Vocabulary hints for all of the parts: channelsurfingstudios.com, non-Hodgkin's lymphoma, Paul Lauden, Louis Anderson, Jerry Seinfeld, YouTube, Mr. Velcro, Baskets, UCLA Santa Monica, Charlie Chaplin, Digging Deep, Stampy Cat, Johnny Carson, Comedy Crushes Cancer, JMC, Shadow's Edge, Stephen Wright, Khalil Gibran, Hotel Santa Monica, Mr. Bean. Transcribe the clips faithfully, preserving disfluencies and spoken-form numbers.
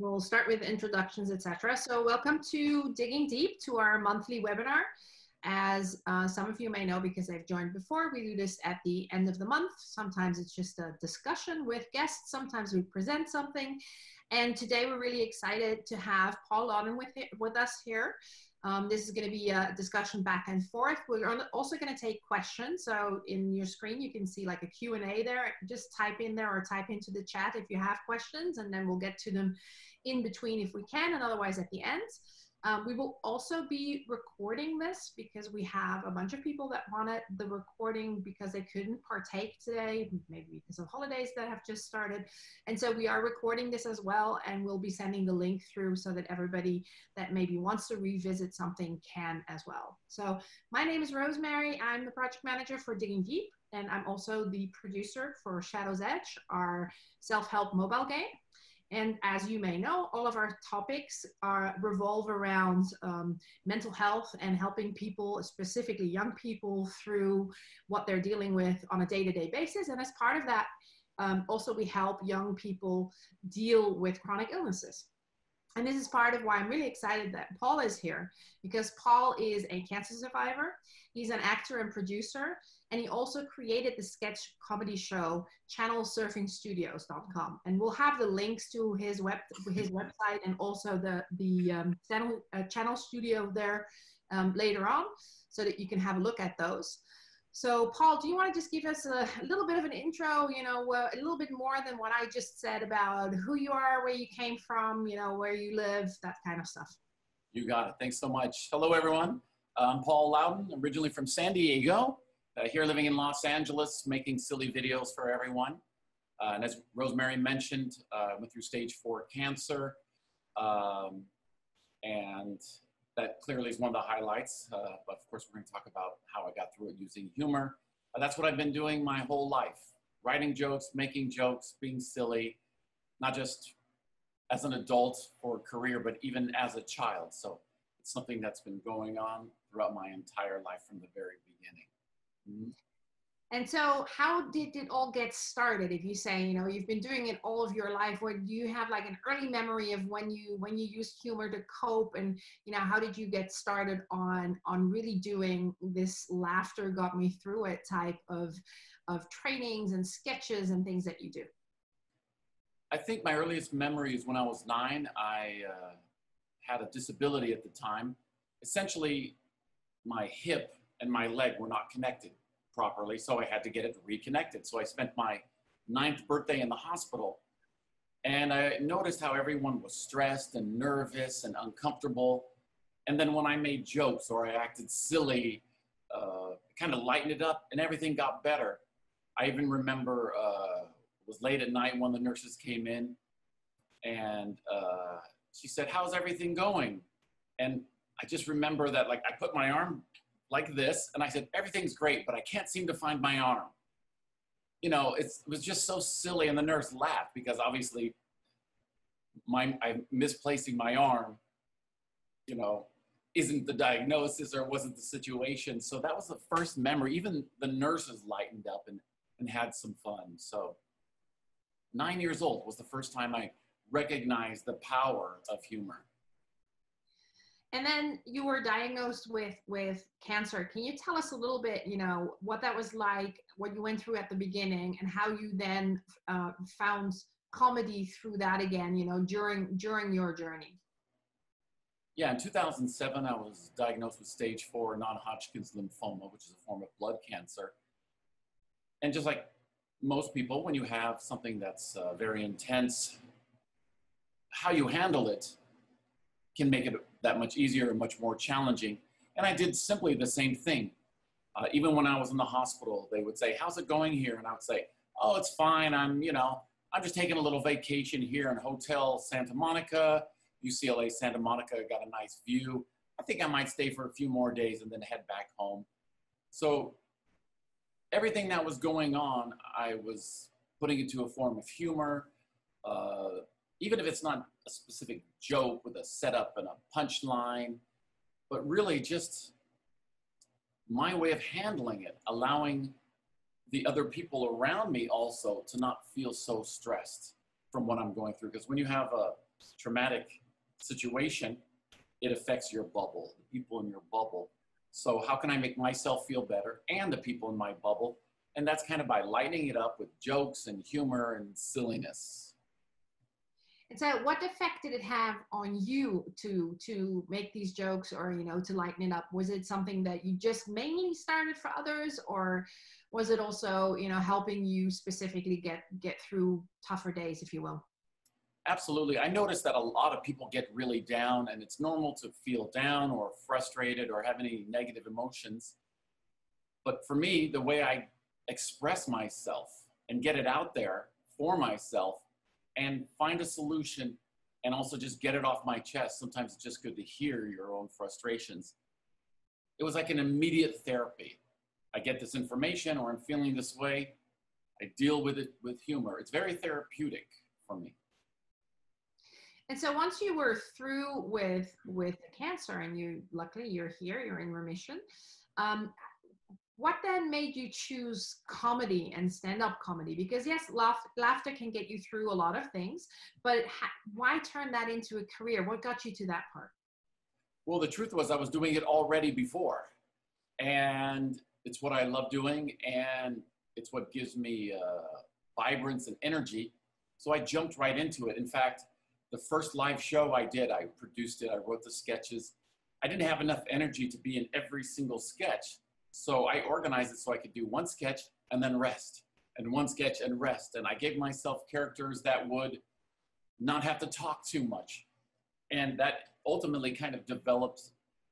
We'll start with introductions, et cetera. So welcome to Digging Deep, to our monthly webinar. As uh, some of you may know, because I've joined before, we do this at the end of the month. Sometimes it's just a discussion with guests. Sometimes we present something. And today we're really excited to have Paul Lauden with, with us here. Um, this is going to be a discussion back and forth. We're also going to take questions. So in your screen, you can see like a Q and A there. Just type in there or type into the chat if you have questions, and then we'll get to them in between if we can, and otherwise at the end. Um, we will also be recording this because we have a bunch of people that wanted the recording because they couldn't partake today, maybe because of holidays that have just started. And so we are recording this as well, and we'll be sending the link through so that everybody that maybe wants to revisit something can as well. So my name is Rosemary. I'm the project manager for Digging Deep, and I'm also the producer for Shadow's Edge, our self-help mobile game. And as you may know, all of our topics are, revolve around um, mental health and helping people, specifically young people, through what they're dealing with on a day-to-day basis. And as part of that, um, also we help young people deal with chronic illnesses. And this is part of why I'm really excited that Paul is here, because Paul is a cancer survivor. He's an actor and producer, and he also created the sketch comedy show channel surfing studios dot com. And we'll have the links to his web his website and also the the um, channel uh, channel studio there um, later on, so that you can have a look at those. So Paul, do you want to just give us a, a little bit of an intro, you know, uh, a little bit more than what I just said about who you are, where you came from, you know, where you live, that kind of stuff? You got it. Thanks so much. Hello, everyone. I'm Paul Lauden, originally from San Diego, uh, here living in Los Angeles, making silly videos for everyone. Uh, and as Rosemary mentioned, I uh, went through stage four cancer. Um, and... That clearly is one of the highlights, uh, but of course we're going to talk about how I got through it using humor. Uh, that's what I've been doing my whole life, writing jokes, making jokes, being silly, not just as an adult for a career, but even as a child. So it's something that's been going on throughout my entire life from the very beginning. Mm-hmm. And so how did it all get started? If you say, you know, you've been doing it all of your life, or do you have like an early memory of when you when you used humor to cope? And, you know, how did you get started on on really doing this laughter got me through it type of, of trainings and sketches and things that you do? I think my earliest memory is when I was nine. I uh, had a disability at the time. Essentially, my hip and my leg were not connected properly, so I had to get it reconnected. So I spent my ninth birthday in the hospital, and I noticed how everyone was stressed and nervous and uncomfortable. And then when I made jokes or I acted silly, uh, kind of lightened it up, and everything got better. I even remember uh, it was late at night, one of the nurses came in, and uh, she said, "How's everything going?" And I just remember that, like, I put my arm like this, and I said, "Everything's great, but I can't seem to find my arm." You know, it's, it was just so silly, and the nurse laughed because obviously my, I'm misplacing my arm, you know, isn't the diagnosis or wasn't the situation. So that was the first memory. Even the nurses lightened up and, and had some fun. So nine years old was the first time I recognized the power of humor. And then you were diagnosed with, with cancer. Can you tell us a little bit, you know, what that was like, what you went through at the beginning, and how you then uh, found comedy through that again, you know, during, during your journey? Yeah, in two thousand seven, I was diagnosed with stage four non-Hodgkin's lymphoma, which is a form of blood cancer. And just like most people, when you have something that's uh, very intense, how you handle it can make it that much easier and much more challenging. And I did simply the same thing. Uh, even when I was in the hospital, they would say, "How's it going here?" And I would say, "Oh, it's fine. I'm, you know, I'm just taking a little vacation here in Hotel Santa Monica, U C L A Santa Monica, got a nice view. I think I might stay for a few more days and then head back home." So everything that was going on, I was putting into a form of humor. Uh, Even if it's not a specific joke with a setup and a punchline, but really just my way of handling it, allowing the other people around me also to not feel so stressed from what I'm going through. Because when you have a, traumatic situation, it affects your bubble, the people in your bubble. So how can I make myself feel better and the people in my bubble? And that's kind of by lighting it up with jokes and humor and silliness. And so what effect did it have on you to, to make these jokes or, you know, to lighten it up? Was it something that you just mainly started for others, or was it also, you know, helping you specifically get, get through tougher days, if you will? Absolutely. I noticed that a lot of people get really down, and it's normal to feel down or frustrated or have any negative emotions. But for me, the way I express myself and get it out there for myself and find a solution and also just get it off my chest. Sometimes it's just good to hear your own frustrations. It was like an immediate therapy. I get this information, or I'm feeling this way. I deal with it with humor. It's very therapeutic for me. And so once you were through with, with the cancer, and you, luckily you're here, you're in remission, um, what then made you choose comedy and stand-up comedy? Because yes, laugh, laughter can get you through a lot of things, but ha- why turn that into a career? What got you to that part? Well, the truth was I was doing it already before, and it's what I love doing, and it's what gives me uh, vibrance and energy. So I jumped right into it. In fact, the first live show I did, I produced it, I wrote the sketches. I didn't have enough energy to be in every single sketch. So I organized it so I could do one sketch and then rest, and one sketch and rest. And I gave myself characters that would not have to talk too much. And that ultimately kind of developed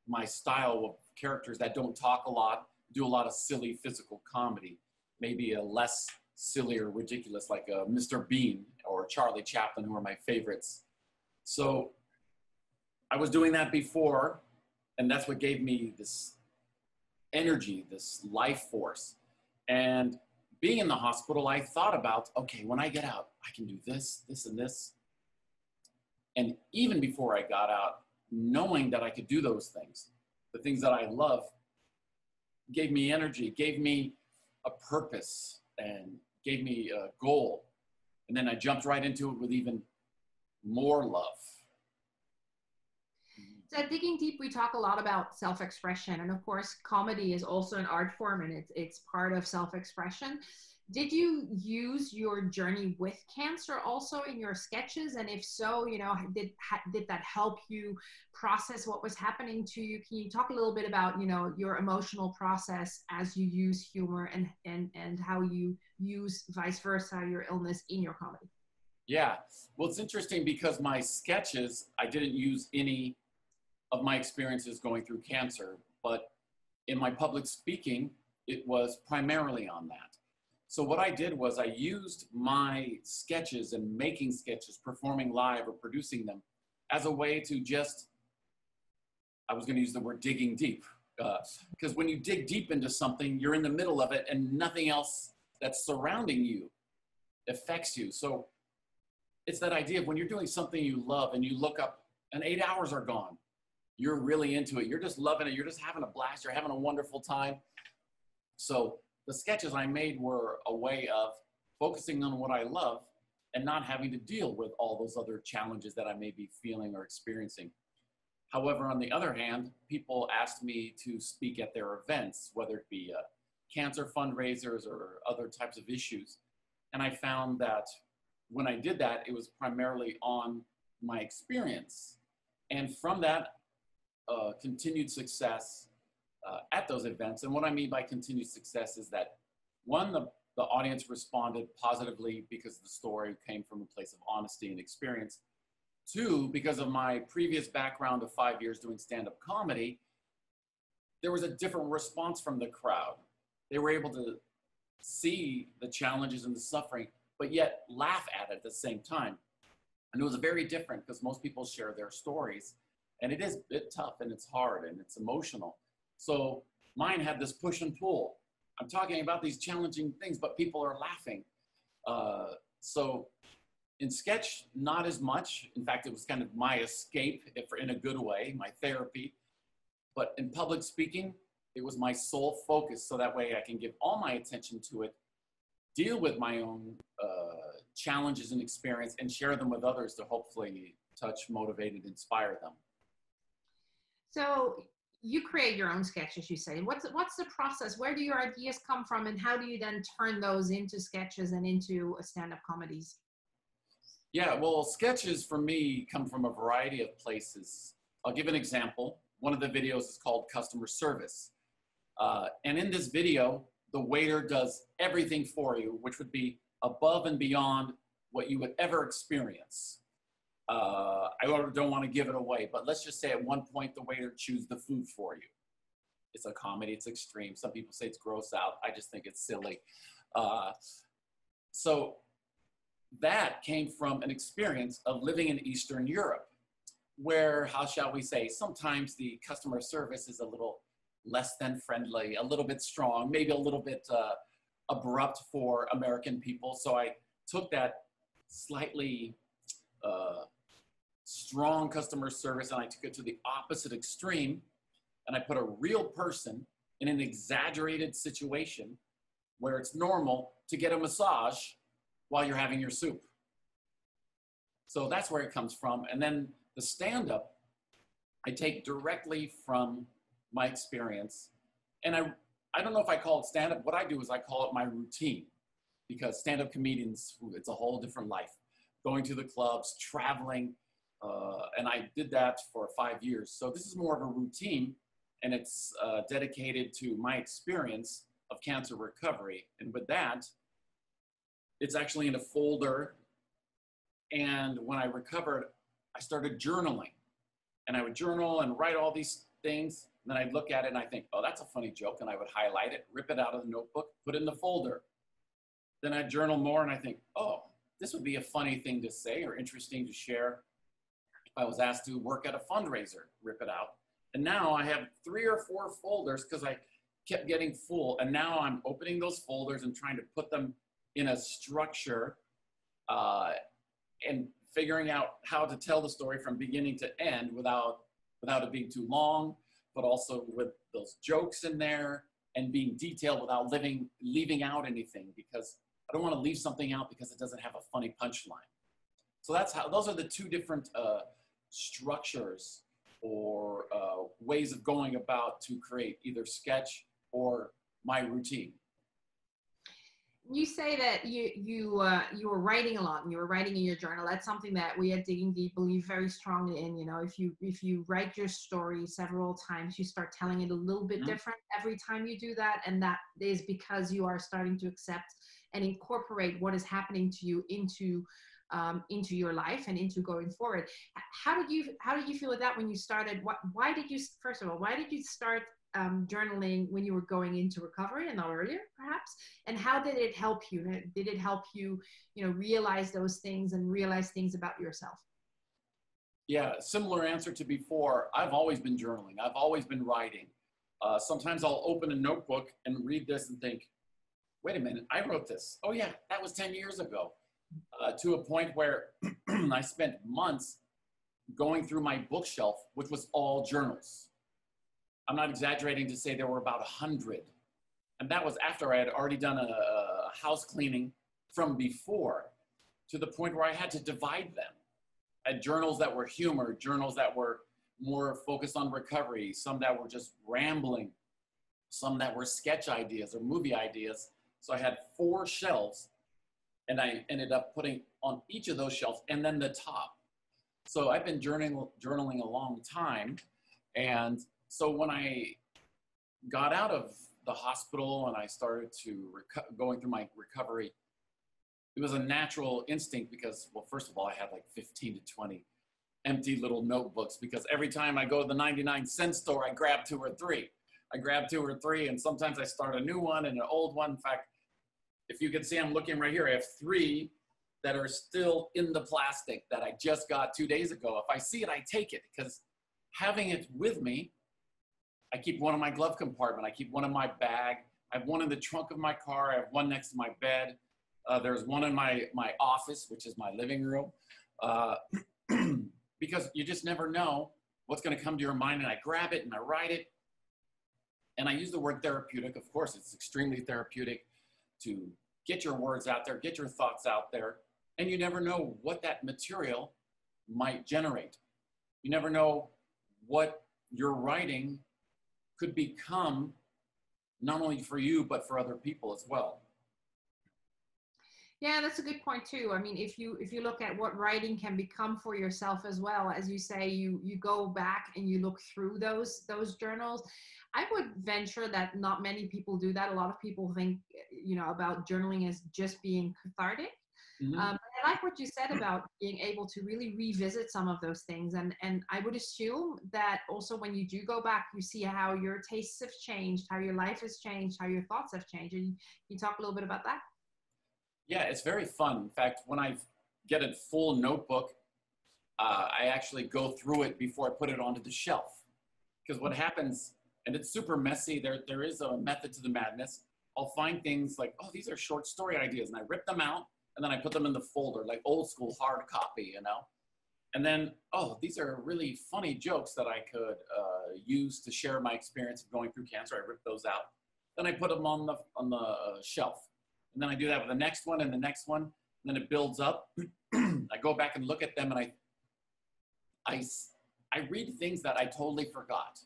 my style of characters that don't talk a lot, do a lot of silly physical comedy, maybe a less silly or ridiculous, like a Mister Bean or Charlie Chaplin, who are my favorites. So I was doing that before, and that's what gave me this energy, this life force. And being in the hospital, I thought about, okay, when I get out, I can do this, this, and this. And even before I got out, knowing that I could do those things, the things that I love, gave me energy, gave me a purpose, and gave me a goal. And then I jumped right into it with even more love. So at Digging Deep, we talk a lot about self-expression, and of course, comedy is also an art form, and it's it's part of self-expression. Did you use your journey with cancer also in your sketches? And if so, you know, did ha, did that help you process what was happening to you? Can you talk a little bit about, you know, your emotional process as you use humor, and and and how you use vice versa your illness in your comedy? Yeah, well, it's interesting because my sketches, I didn't use any of my experiences going through cancer, but in my public speaking, it was primarily on that. So what I did was I used my sketches and making sketches, performing live or producing them, as a way to just, I was gonna use the word digging deep, because uh, when you dig deep into something, you're in the middle of it, and nothing else that's surrounding you affects you. So it's that idea of when you're doing something you love and you look up and eight hours are gone, you're really into it. You're just loving it. You're just having a blast. You're having a wonderful time. So the sketches I made were a way of focusing on what I love and not having to deal with all those other challenges that I may be feeling or experiencing. However, on the other hand, people asked me to speak at their events, whether it be uh, cancer fundraisers or other types of issues. And I found that when I did that, it was primarily on my experience. And from that, Uh, continued success uh, at those events. And what I mean by continued success is that, one, the, the audience responded positively because the story came from a place of honesty and experience. Two, because of my previous background of five years doing stand-up comedy, there was a different response from the crowd. They were able to see the challenges and the suffering, but yet laugh at it at the same time. And it was very different because most people share their stories. And it is a bit tough, and it's hard, and it's emotional. So mine had this push and pull. I'm talking about these challenging things, but people are laughing. Uh, so in sketch, not as much. In fact, it was kind of my escape, if in a good way, my therapy. But in public speaking, it was my sole focus. So that way I can give all my attention to it, deal with my own uh, challenges and experience, and share them with others to hopefully touch, motivate, and inspire them. So you create your own sketches, you say. What's, what's the process? Where do your ideas come from, and how do you then turn those into sketches and into stand-up comedies? Yeah, well, sketches for me come from a variety of places. I'll give an example. One of the videos is called Customer Service. Uh, and in this video, the waiter does everything for you, which would be above and beyond what you would ever experience. Uh, I don't want to give it away, but let's just say at one point the waiter chews the food for you. It's a comedy, it's extreme. Some people say it's gross out. I just think it's silly. Uh, so that came from an experience of living in Eastern Europe, where, how shall we say, sometimes the customer service is a little less than friendly, a little bit strong, maybe a little bit uh, abrupt for American people. So I took that slightly uh, strong customer service and I took it to the opposite extreme, and I put a real person in an exaggerated situation where it's normal to get a massage while you're having your soup. So that's where it comes from. And then the stand-up, I take directly from my experience. And I, I don't know if I call it stand-up. What I do is I call it my routine, because stand-up comedians, it's a whole different life. Going to the clubs, traveling, uh, and I did that for five years. So this is more of a routine, and it's uh, dedicated to my experience of cancer recovery. And with that, it's actually in a folder. And when I recovered, I started journaling. And I would journal and write all these things. And then I'd look at it and I think, oh, that's a funny joke. And I would highlight it, rip it out of the notebook, put it in the folder. Then I'd journal more and I think, oh, this would be a funny thing to say or interesting to share. If I was asked to work at a fundraiser, rip it out. And now I have three or four folders because I kept getting full. And now I'm opening those folders and trying to put them in a structure uh, and figuring out how to tell the story from beginning to end without, without it being too long, but also with those jokes in there and being detailed without living, leaving out anything, because I don't want to leave something out because it doesn't have a funny punchline. So that's how, those are the two different uh, structures or uh, ways of going about to create either sketch or my routine. You say that you you uh, you were writing a lot and you were writing in your journal. That's something that we at Digging Deep believe very strongly in. You know, if you if you write your story several times, you start telling it a little bit mm-hmm. different every time you do that, and that is because you are starting to accept and incorporate what is happening to you into um, into your life and into going forward. How did you how did you feel with that when you started? What why did you first of all why did you start? Um, journaling when you were going into recovery and not earlier perhaps, and how did it help you? Did it help you, you know, realize those things and realize things about yourself? Yeah, similar answer to before. I've always been journaling. I've always been writing. Uh, sometimes I'll open a notebook and read this and think, wait a minute, I wrote this. Oh yeah, that was ten years ago. Uh, to a point where I spent months going through my bookshelf, which was all journals. I'm not exaggerating to say there were about a hundred. And that was after I had already done a, a house cleaning from before, to the point where I had to divide them. I had journals that were humor, journals that were more focused on recovery, some that were just rambling, some that were sketch ideas or movie ideas. So I had four shelves, and I ended up putting on each of those shelves and then the top. So I've been journaling, journaling a long time. And so when I got out of the hospital and I started to going through my recovery, it was a natural instinct because, well, first of all, I had like fifteen to twenty empty little notebooks, because every time I go to the ninety-nine cent store, I grab two or three. I grab two or three, and sometimes I start a new one and an old one. In fact, if you can see, I'm looking right here. I have three that are still in the plastic that I just got two days ago. If I see it, I take it, because having it with me, I keep one in my glove compartment. I keep one in my bag. I have one in the trunk of my car. I have one next to my bed. Uh, there's one in my, my office, which is my living room. Uh, because you just never know what's going to come to your mind. And I grab it and I write it. And I use the word therapeutic. Of course, it's extremely therapeutic to get your words out there, get your thoughts out there. And you never know what that material might generate. You never know what your writing could become, not only for you, but for other people as well. Yeah, that's a good point too. I mean, if you if you look at what writing can become for yourself as well, as you say, you you go back and you look through those those journals. I would venture that not many people do that. A lot of people think, you know, about journaling as just being cathartic. Mm-hmm. um, I like what you said about being able to really revisit some of those things, and and I would assume that also when you do go back, you see how your tastes have changed, how your life has changed, how your thoughts have changed. And can you talk a little bit about that? Yeah, it's very fun. In fact, when I get a full notebook, uh, I actually go through it before I put it onto the shelf. Because what happens, and it's super messy, there, there is a method to the madness. I'll find things like, oh, these are short story ideas. And I rip them out, and then I put them in the folder, like old school hard copy, you know? And then, oh, these are really funny jokes that I could uh, use to share my experience of going through cancer. I rip those out. Then I put them on the, on the shelf. And then I do that with the next one and the next one, and then it builds up. I go back and look at them, and I, I, I read things that I totally forgot.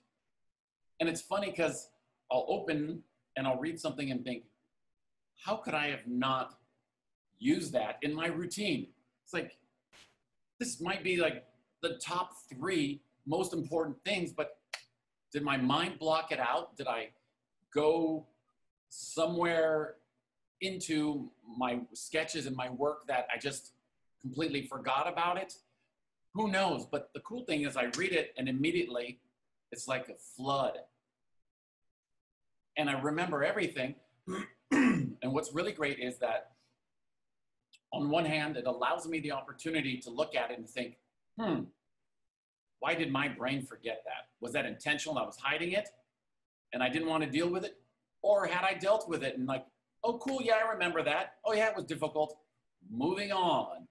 And it's funny because I'll open and I'll read something and think, how could I have not used that in my routine? It's like, this might be like the top three most important things, but did my mind block it out? Did I go somewhere into my sketches and my work that I just completely forgot about it? Who knows? But the cool thing is I read it and immediately it's like a flood. And I remember everything. And what's really great is that on one hand, it allows me the opportunity to look at it and think, hmm, why did my brain forget that? Was that intentional? I was hiding it and I didn't want to deal with it? Or had I dealt with it and like, oh, cool, yeah, I remember that. Oh, yeah, it was difficult. Moving on.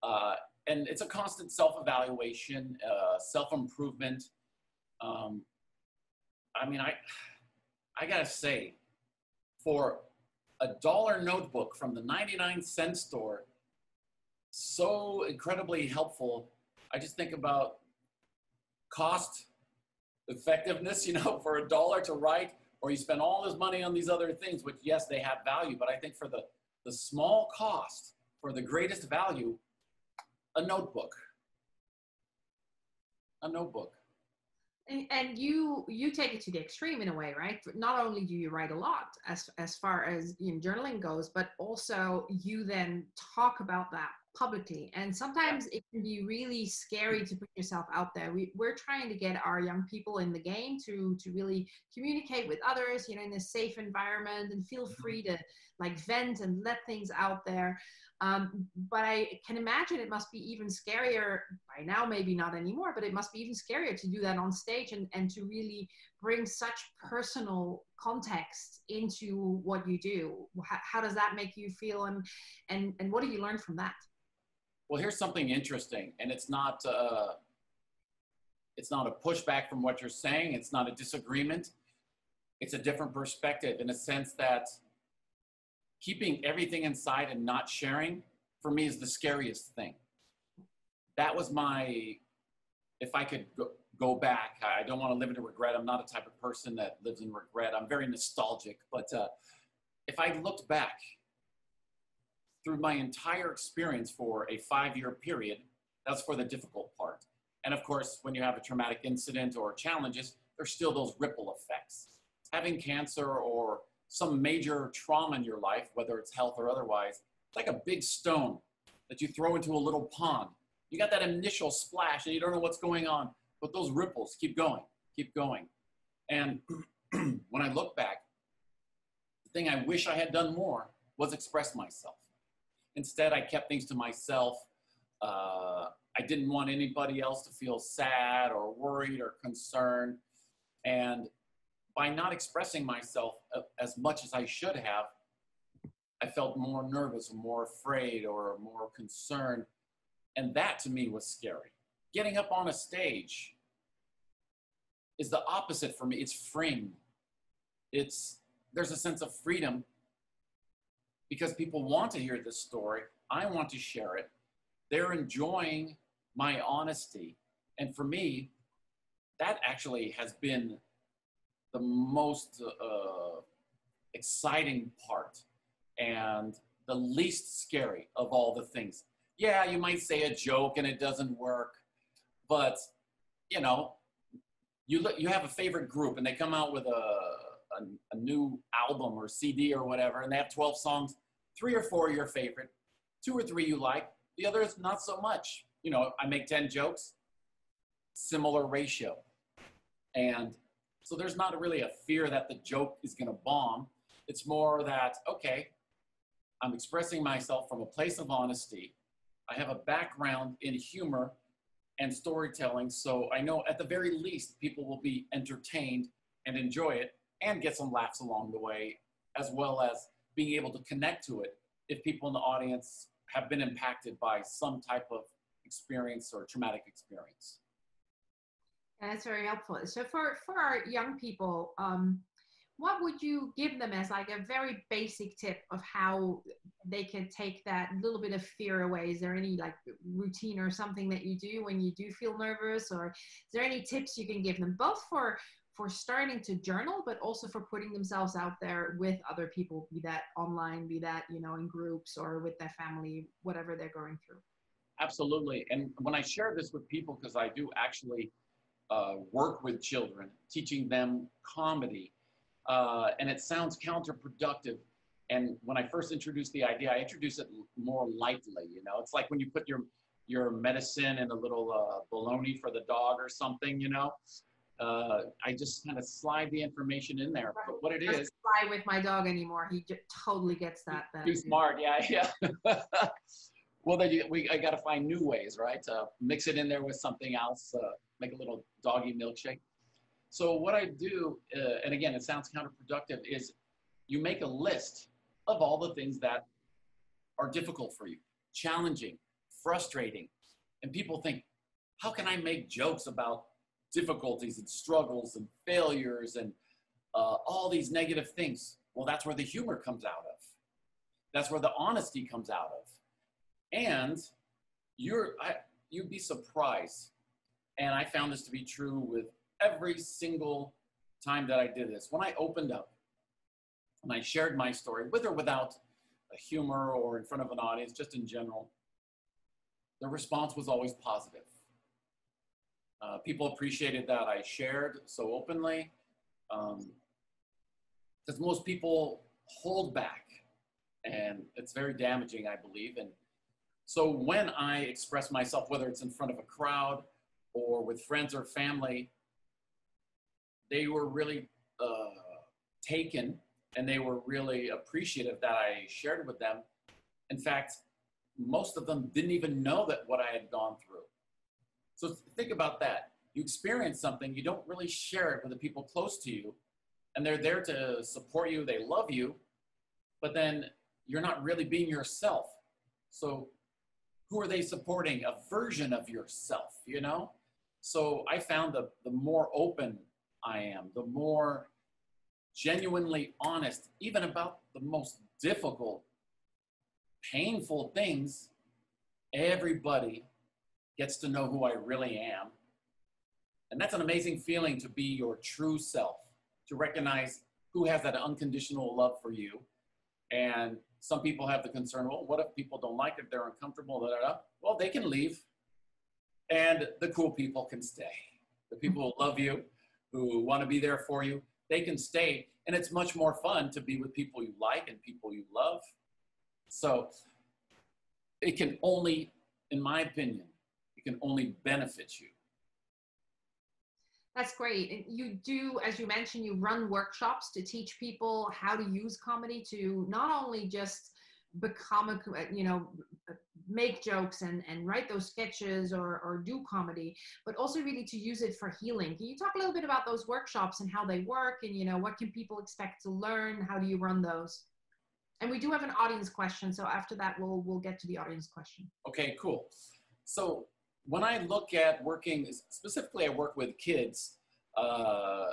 Uh, and it's a constant self-evaluation, uh, self-improvement. Um, I mean, I, I gotta say, for a dollar notebook from the ninety-nine cent store, so incredibly helpful. I just think about cost effectiveness, you know, for a dollar to write, or you spend all this money on these other things, which yes, they have value, but I think for the, the small cost, for the greatest value, a notebook, a notebook. And, and you you take it to the extreme in a way, right? Not only do you write a lot as, as far as in journaling goes, but also you then talk about that publicly. And sometimes it can be really scary to put yourself out there. We, we're trying to get our young people in the game to, to really communicate with others, you know, in a safe environment and feel free to like vent and let things out there. Um, but I can imagine it must be even scarier by now, maybe not anymore, but it must be even scarier to do that on stage and, and to really bring such personal context into what you do. How, how does that make you feel? And, and, and what do you learn from that? Well, here's something interesting, and it's not, uh, it's not a pushback from what you're saying. It's not a disagreement. It's a different perspective in a sense that keeping everything inside and not sharing, for me, is the scariest thing. That was my, if I could go, go back, I don't want to live in regret. I'm not a type of person that lives in regret. I'm very nostalgic, but uh, if I looked back through my entire experience for a five-year period, that's for the difficult part. And of course, when you have a traumatic incident or challenges, there's still those ripple effects. Having cancer or some major trauma in your life, whether it's health or otherwise, it's like a big stone that you throw into a little pond. You got that initial splash and you don't know what's going on, but those ripples keep going, keep going. And when I look back, the thing I wish I had done more was express myself. Instead, I kept things to myself. Uh, I didn't want anybody else to feel sad or worried or concerned. And by not expressing myself as much as I should have, I felt more nervous, more afraid, or more concerned. And that to me was scary. Getting up on a stage is the opposite for me. It's freeing. It's, there's a sense of freedom because people want to hear this story. I want to share it. They're enjoying my honesty. And for me, that actually has been the most uh, exciting part and the least scary of all the things. Yeah, you might say a joke and it doesn't work, but you know, you look, you have a favorite group and they come out with a, a, a new album or C D or whatever, and they have twelve songs, three or four are your favorite, two or three you like, the other is not so much. You know, I make ten jokes, similar ratio. And so there's not really a fear that the joke is gonna bomb. It's more that, okay, I'm expressing myself from a place of honesty. I have a background in humor and storytelling, so I know at the very least people will be entertained and enjoy it and get some laughs along the way, as well as being able to connect to it if people in the audience have been impacted by some type of experience or traumatic experience. Yeah, that's very helpful. So for, for our young people, um, what would you give them as like a very basic tip of how they can take that little bit of fear away? Is there any like routine or something that you do when you do feel nervous, or is there any tips you can give them both for, for starting to journal, but also for putting themselves out there with other people, be that online, be that, you know, in groups or with their family, whatever they're going through? Absolutely. And when I share this with people, because I do actually uh, work with children, teaching them comedy, Uh, and it sounds counterproductive. And when I first introduced the idea, I introduced it more lightly, you know? It's like when you put your, your medicine in a little uh, bologna for the dog or something, you know? Uh, I just kind of slide the information in there. But what it is... I don't fly with my dog anymore. He just totally gets that. Too smart, yeah, yeah. Well, then you, we, I got to find new ways, right? Uh, mix it in there with something else, uh, make a little doggy milkshake. So what I do, uh, and again, it sounds counterproductive, is you make a list of all the things that are difficult for you, challenging, frustrating. And people think, how can I make jokes about difficulties and struggles and failures and uh, all these negative things? Well, that's where the humor comes out of. That's where the honesty comes out of. And you're, I, you'd be surprised. And I found this to be true with every single time that I did this. When I opened up and I shared my story, with or without a humor or in front of an audience, just in general, the response was always positive. Uh, people appreciated that I shared so openly, um, because most people hold back, and it's very damaging, I believe. And so when I express myself, whether it's in front of a crowd or with friends or family, they were really uh, taken, and they were really appreciative that I shared with them. In fact, most of them didn't even know that what I had gone through. So think about that. You experience something, you don't really share it with the people close to you, and they're there to support you, they love you, but then you're not really being yourself. So who are they supporting? A version of yourself, you know? So I found that the more open I am, the more genuinely honest, even about the most difficult, painful things, everybody gets to know who I really am. And that's an amazing feeling, to be your true self, to recognize who has that unconditional love for you. And some people have the concern, well, what if people don't like it, they're uncomfortable, blah, blah, blah. Well, they can leave, and the cool people can stay. The people who love you, who want to be there for you, they can stay. And it's much more fun to be with people you like and people you love. So it can only, in my opinion, it can only benefit you. That's great. You do, as you mentioned, you run workshops to teach people how to use comedy to not only just become a, you know, make jokes and, and write those sketches or, or do comedy, but also really to use it for healing. Can you talk a little bit about those workshops and how they work, and, you know, what can people expect to learn? How do you run those? And we do have an audience question. So after that, we'll, we'll get to the audience question. Okay, cool. So when I look at working, specifically I work with kids, uh,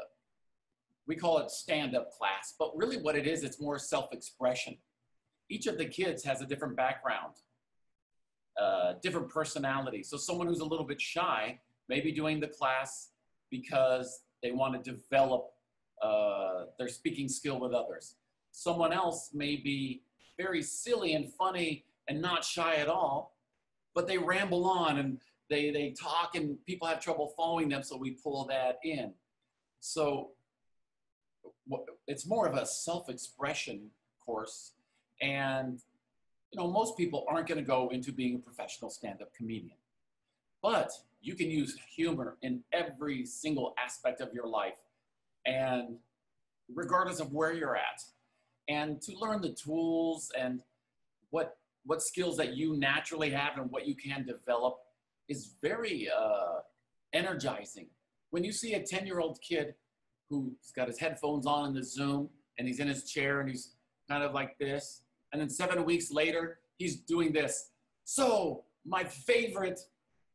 we call it stand-up class, but really what it is, it's more self-expression. Each of the kids has a different background. uh, different personality. So someone who's a little bit shy may be doing the class because they want to develop uh, their speaking skill with others. Someone else may be very silly and funny and not shy at all, but they ramble on and they, they talk and people have trouble following them, so we pull that in. So it's more of a self-expression course, and you know, most people aren't going to go into being a professional stand-up comedian, but you can use humor in every single aspect of your life, and regardless of where you're at, and to learn the tools and what what skills that you naturally have and what you can develop is very uh, energizing. When you see a ten-year-old kid who's got his headphones on in the Zoom and he's in his chair and he's kind of like this, and then seven weeks later, he's doing this. So my favorite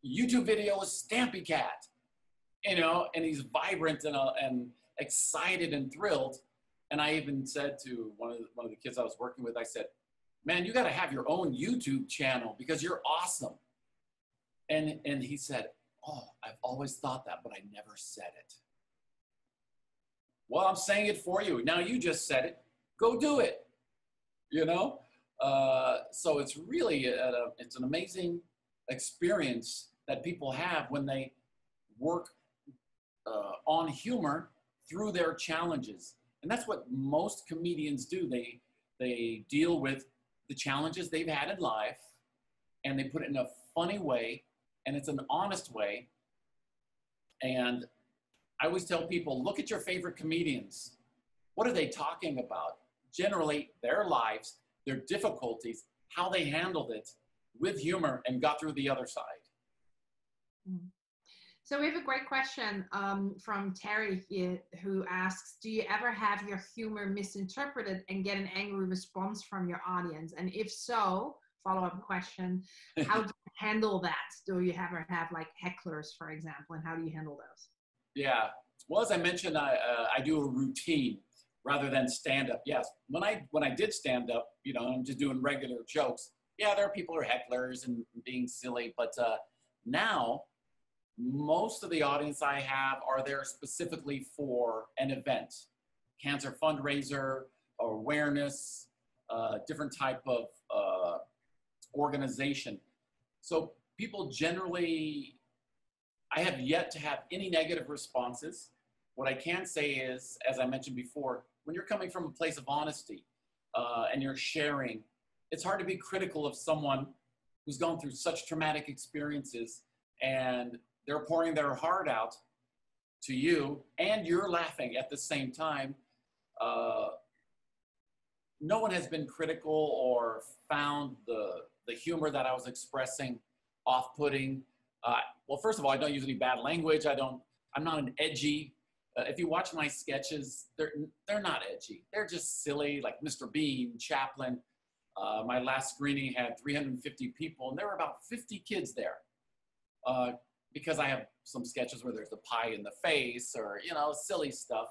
YouTube video is Stampy Cat, you know, and he's vibrant and, uh, and excited and thrilled. And I even said to one of, the, one of the kids I was working with, I said, man, you got to have your own YouTube channel because you're awesome. And, and he said, oh, I've always thought that, but I never said it. Well, I'm saying it for you. Now you just said it. Go do it, you know? Uh, so it's really, a, a, it's an amazing experience that people have when they work uh, on humor through their challenges. And that's what most comedians do. They, they deal with the challenges they've had in life, and they put it in a funny way, and it's an honest way. And I always tell people, look at your favorite comedians. What are they talking about? Generally, their lives, their difficulties, how they handled it with humor and got through the other side. So we have a great question um, from Terry here, who asks, do you ever have your humor misinterpreted and get an angry response from your audience? And if so, follow-up question, how do you handle that? Do you ever have like hecklers, for example, and how do you handle those? Yeah. Well, as I mentioned, I, uh, I do a routine rather than stand-up. Yes. When I, when I did stand-up, you know, I'm just doing regular jokes. Yeah, there are people who are hecklers and being silly. But uh, now, most of the audience I have are there specifically for an event. Cancer fundraiser, awareness, uh, different type of uh, organization. So people generally... I have yet to have any negative responses. What I can say is, as I mentioned before, when you're coming from a place of honesty uh, and you're sharing, it's hard to be critical of someone who's gone through such traumatic experiences and they're pouring their heart out to you and you're laughing at the same time. Uh, no one has been critical or found the, the humor that I was expressing off-putting. Uh, well, first of all, I don't use any bad language. I don't, I'm not an edgy. Uh, if you watch my sketches, they're, they're not edgy. They're just silly, like Mister Bean, Chaplin. Uh, my last screening had three hundred fifty people, and there were about fifty kids there. Uh, because I have some sketches where there's the pie in the face or, you know, silly stuff.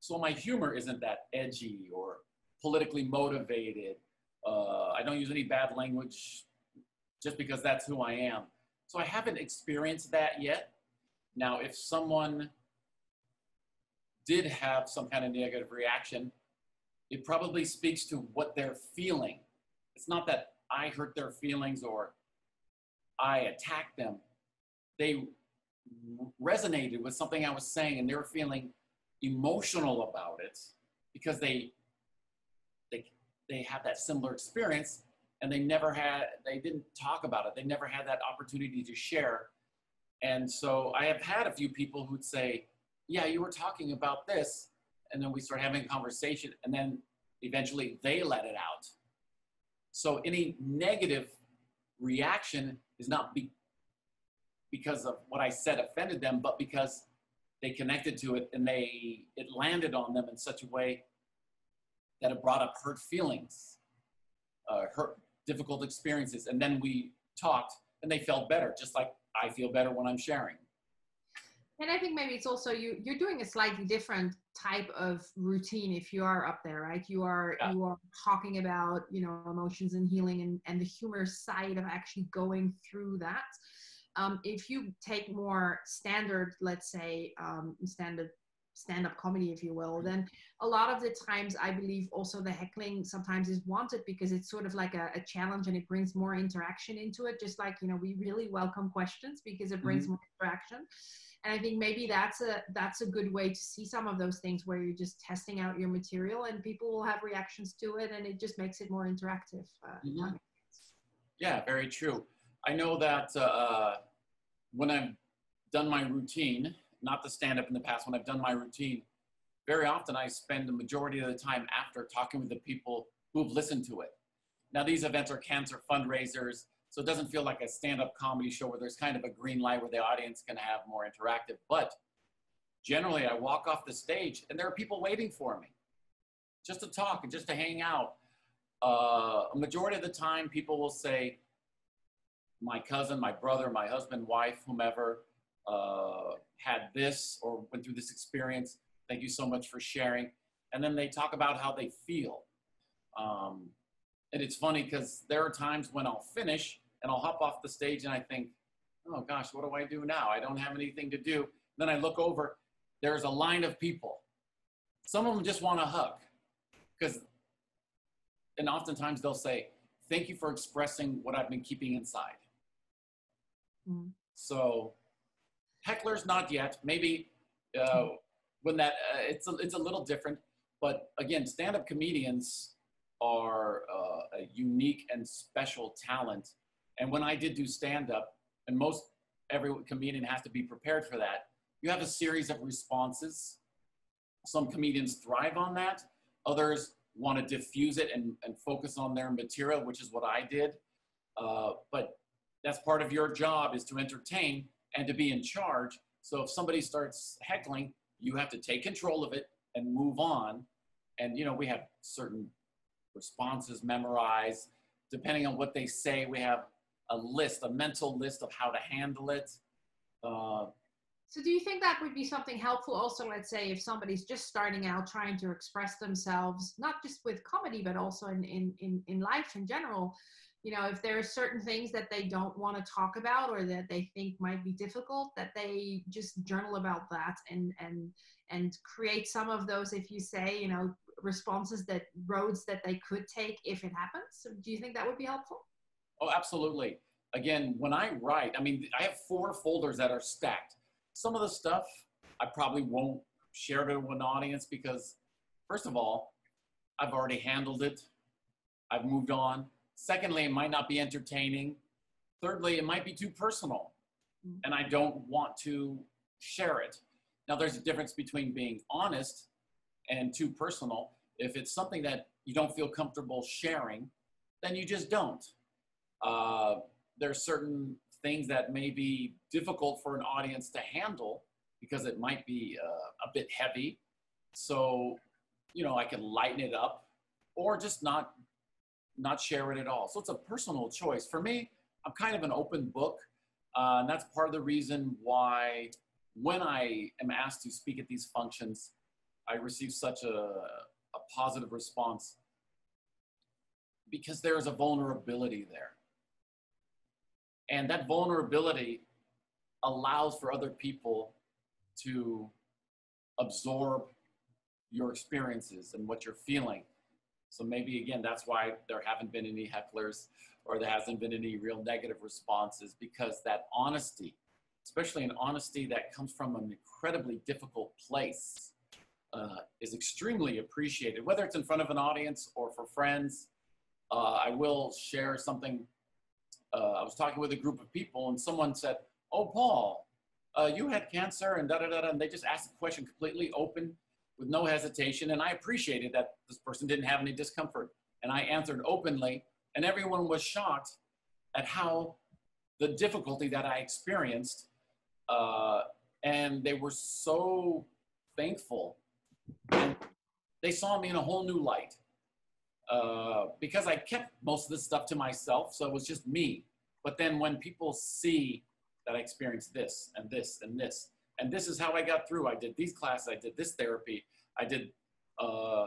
So my humor isn't that edgy or politically motivated. Uh, I don't use any bad language just because that's who I am. So I haven't experienced that yet. Now, if someone did have some kind of negative reaction, it probably speaks to what they're feeling. It's not that I hurt their feelings or I attacked them. They resonated with something I was saying and they were feeling emotional about it because they, they, they have that similar experience. And they never had, they didn't talk about it. They never had that opportunity to share. And so I have had a few people who'd say, yeah, you were talking about this. And then we start having a conversation and then eventually they let it out. So any negative reaction is not be because of what I said offended them, but because they connected to it and they, it landed on them in such a way that it brought up hurt feelings, uh, hurt, difficult experiences, and then we talked and they felt better, just like I feel better when I'm sharing. And I think maybe it's also you, you're doing a slightly different type of routine if you are up there, right? You are, yeah. you are talking about, you know, emotions and healing and, and the humor side of actually going through that. Um, if you take more standard, let's say, um, standard stand-up comedy, if you will, then a lot of the times I believe also the heckling sometimes is wanted because it's sort of like a, a challenge, and it brings more interaction into it. Just like, you know, we really welcome questions because it brings mm-hmm. more interaction. And I think maybe that's a, that's a good way to see some of those things where you're just testing out your material and people will have reactions to it, and it just makes it more interactive. Uh, mm-hmm. Yeah, very true. I know that uh, when I've done my routine, not the stand-up in the past, when I've done my routine, very often I spend the majority of the time after talking with the people who've listened to it. Now, these events are cancer fundraisers, so it doesn't feel like a stand-up comedy show where there's kind of a green light where the audience can have more interactive. But generally, I walk off the stage and there are people waiting for me just to talk and just to hang out. Uh, a majority of the time, people will say, my cousin, my brother, my husband, wife, whomever, Uh, had this or went through this experience. Thank you so much for sharing. And then they talk about how they feel. Um, and it's funny because there are times when I'll finish and I'll hop off the stage and I think, oh gosh, what do I do now? I don't have anything to do. And then I look over, there's a line of people. Some of them just want to hug because, and oftentimes they'll say, thank you for expressing what I've been keeping inside. Mm. So, hecklers, not yet. Maybe uh, when that, uh, it's, a, it's a little different. But again, stand-up comedians are uh, a unique and special talent. And when I did do stand-up, and most every comedian has to be prepared for that, you have a series of responses. Some comedians thrive on that. Others want to diffuse it and, and focus on their material, which is what I did. Uh, but that's part of your job, is to entertain and to be in charge. So if somebody starts heckling, you have to take control of it and move on. And, you know, we have certain responses memorized. Depending on what they say, we have a list, a mental list of how to handle it. Uh, so do you think that would be something helpful also, let's say, if somebody's just starting out trying to express themselves, not just with comedy, but also in, in, in, in life in general? You know, if there are certain things that they don't want to talk about or that they think might be difficult, that they just journal about that and and and create some of those, if you say, you know, responses, that roads that they could take if it happens. So do you think that would be helpful? Oh, absolutely. Again, when I write, I mean, I have four folders that are stacked. Some of the stuff I probably won't share to an audience because, first of all, I've already handled it. I've moved on. Secondly, it might not be entertaining. Thirdly, it might be too personal, and I don't want to share it. Now, there's a difference between being honest and too personal. If it's something that you don't feel comfortable sharing, then you just don't. Uh, there are certain things that may be difficult for an audience to handle because it might be uh, a bit heavy. So, you know, I can lighten it up or just not not share it at all. So it's a personal choice. For me, I'm kind of an open book. Uh, and that's part of the reason why when I am asked to speak at these functions, I receive such a, a positive response, because there is a vulnerability there. And that vulnerability allows for other people to absorb your experiences and what you're feeling. So maybe, again, that's why there haven't been any hecklers, or there hasn't been any real negative responses, because that honesty, especially an honesty that comes from an incredibly difficult place, uh, is extremely appreciated, whether it's in front of an audience or for friends. Uh, I will share something. Uh, I was talking with a group of people and someone said, oh, Paul, uh, you had cancer and da-da-da-da, and they just asked the question completely open, with no hesitation, and I appreciated that this person didn't have any discomfort. And I answered openly, and everyone was shocked at how the difficulty that I experienced, uh, and they were so thankful. And they saw me in a whole new light, uh, because I kept most of this stuff to myself, so it was just me. But then when people see that I experienced this, and this, and this, And this is how I got through. I did these classes, I did this therapy, I did uh,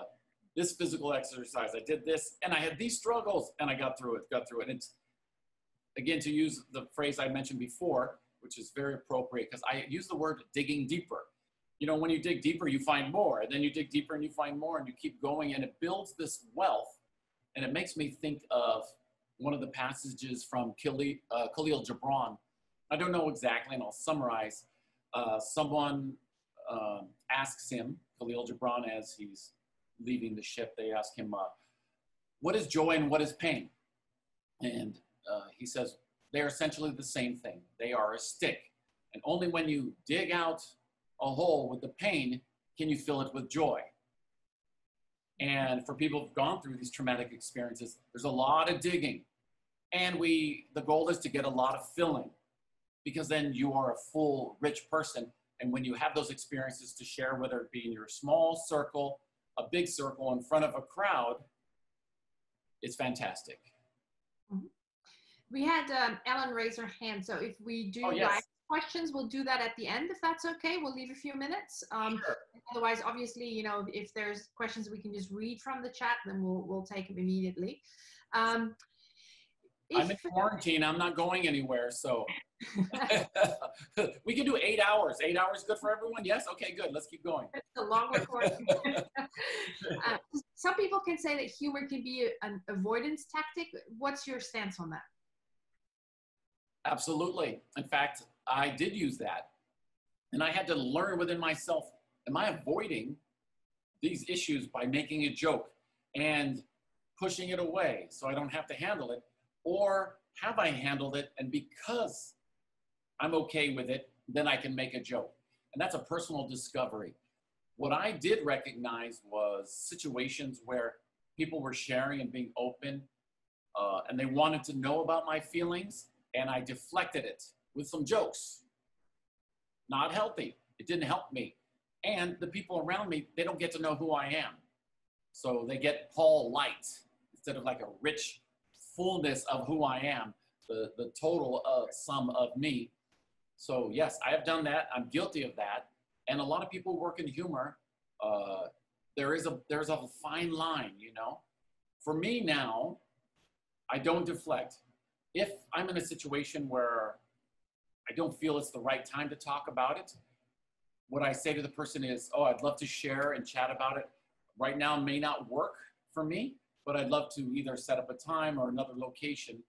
this physical exercise, I did this, and I had these struggles, and I got through it, got through it. And it's, again, to use the phrase I mentioned before, which is very appropriate, because I use the word digging deeper. You know, when you dig deeper, you find more, and then you dig deeper and you find more, and you keep going, and it builds this wealth. And it makes me think of one of the passages from Khalil, uh, Khalil Gibran. I don't know exactly, and I'll summarize. Uh, someone uh, asks him, Khalil Gibran, as he's leaving the ship, they ask him, uh, what is joy and what is pain? And uh, he says, they are essentially the same thing. They are a stick. And only when you dig out a hole with the pain can you fill it with joy. And for people who've gone through these traumatic experiences, there's a lot of digging. And we, the goal is to get a lot of filling, because then you are a full, rich person. And when you have those experiences to share, whether it be in your small circle, a big circle, in front of a crowd, it's fantastic. Mm-hmm. We had um, Ellen raise her hand. So if we do oh, yes. live questions, we'll do that at the end, if that's okay. We'll leave a few minutes. Um, sure. Otherwise, obviously, you know, if there's questions we can just read from the chat, then we'll, we'll take them immediately. Um, if, I'm in quarantine. I'm not going anywhere. So we can do eight hours. Eight hours good for everyone? Yes? Okay, good. Let's keep going. It's a long report. uh, some people can say that humor can be an avoidance tactic. What's your stance on that? Absolutely. In fact, I did use that. And I had to learn within myself, am I avoiding these issues by making a joke and pushing it away so I don't have to handle it? Or have I handled it, and because I'm okay with it, then I can make a joke? And that's a personal discovery. What I did recognize was situations where people were sharing and being open, uh, and they wanted to know about my feelings, and I deflected it with some jokes. Not healthy. It didn't help me. And the people around me, they don't get to know who I am. So they get Paul Light instead of like a rich fullness of who I am, the, the total of sum of me. So yes, I have done that. I'm guilty of that. And a lot of people work in humor. Uh, there is a, there's a fine line, you know. For me now, I don't deflect. If I'm in a situation where I don't feel it's the right time to talk about it, what I say to the person is, oh, I'd love to share and chat about it. Right now may not work for me, but I'd love to either set up a time or another location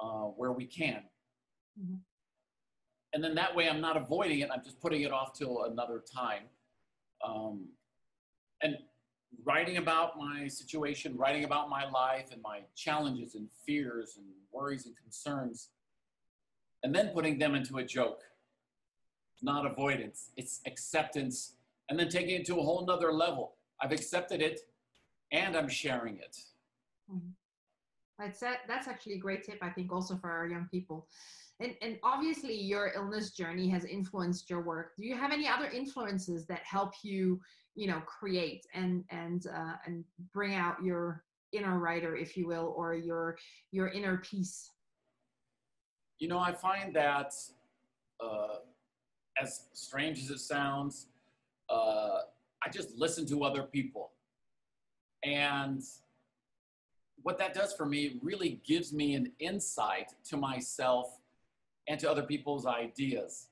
uh, where we can. Mm-hmm. And then that way I'm not avoiding it. I'm just putting it off till another time. Um, and writing about my situation, writing about my life and my challenges and fears and worries and concerns, and then putting them into a joke. It's not avoidance, it's acceptance. And then taking it to a whole nother level. I've accepted it and I'm sharing it. Mm-hmm. That's a, that's actually a great tip, I think, also for our young people. And, and obviously your illness journey has influenced your work. Do you have any other influences that help you, you know, create and, and, uh, and bring out your inner writer, if you will, or your, your inner peace? You know, I find that, uh, as strange as it sounds, uh, I just listen to other people. And what that does for me really gives me an insight to myself and to other people's ideas.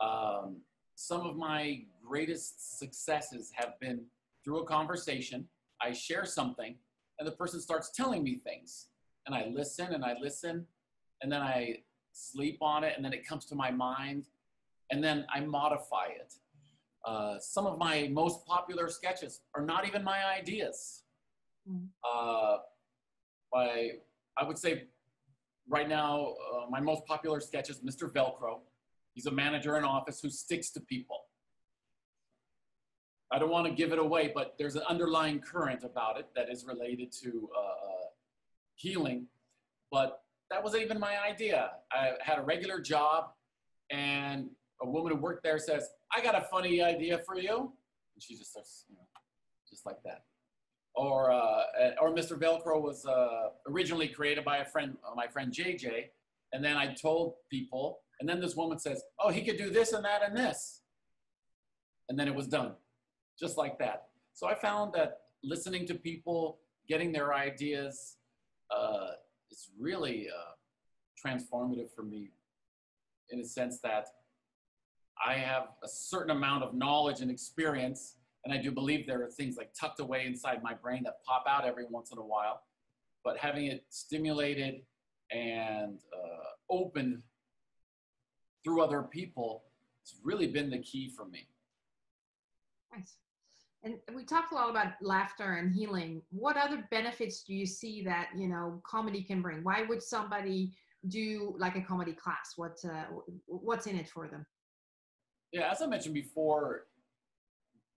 Um, some of my greatest successes have been through a conversation. I share something and the person starts telling me things, and I listen and I listen, and then I sleep on it, and then it comes to my mind, and then I modify it. Uh, some of my most popular sketches are not even my ideas. Uh, I, I would say right now, uh, my most popular sketch is Mister Velcro. He's a manager in office who sticks to people. I don't want to give it away, but there's an underlying current about it that is related to uh, healing. But that wasn't even my idea. I had a regular job, and a woman who worked there says, I got a funny idea for you. And she just starts, you know, just like that. Or, uh, or Mister Velcro was uh, originally created by a friend, uh, my friend J J. And then I told people, and then this woman says, oh, he could do this and that and this. and then it was done, just like that. So I found that listening to people, getting their ideas, uh, it's really uh, transformative for me, in a sense that I have a certain amount of knowledge and experience, and I do believe there are things like tucked away inside my brain that pop out every once in a while, but having it stimulated and uh, opened through other people, it's really been the key for me. Nice. And we talked a lot about laughter and healing. What other benefits do you see that, you know, comedy can bring? Why would somebody do like a comedy class? What, uh, what's in it for them? Yeah, as I mentioned before,